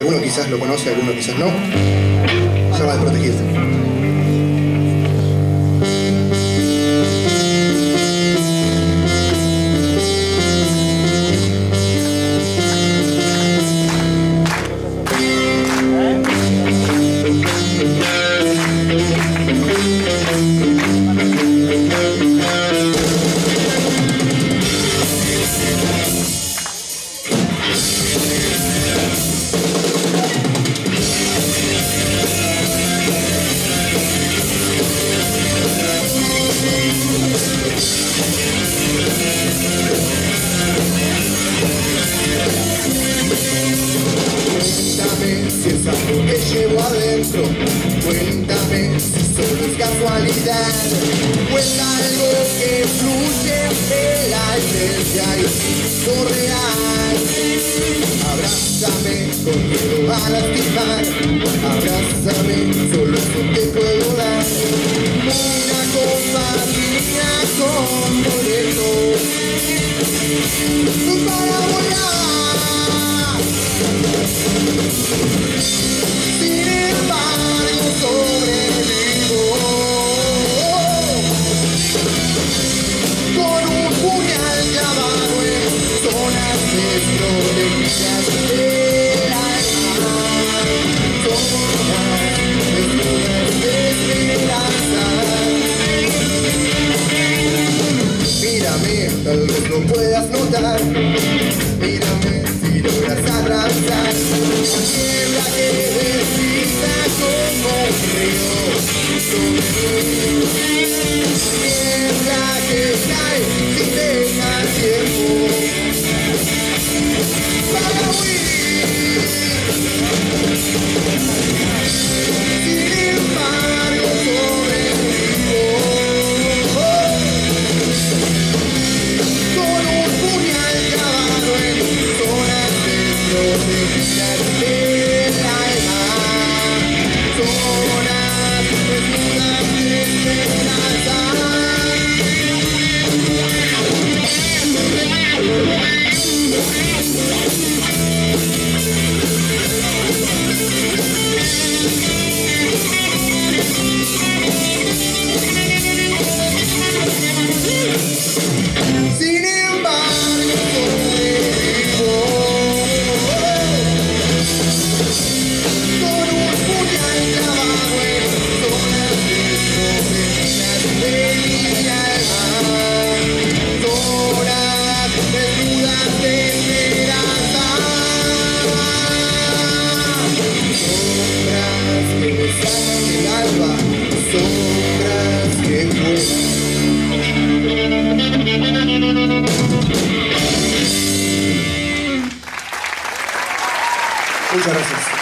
Alguno quizás lo conoce, alguno quizás no. Se llama Desprotegido. Si es algo que llevo adentro, cuéntame si solo es casualidad, o es algo que fluye de la esencia y es real. Abrázame, no quiero a lastimar, abrázame, solo eso te puedo dar. Una compañía con boleto para volar. Tal vez no puedas notar, mírame si logras abrazar. Quiebra que desliza como un río. Quiebra que cae sin dejar tiempo para huir. Sin embargo muchas gracias.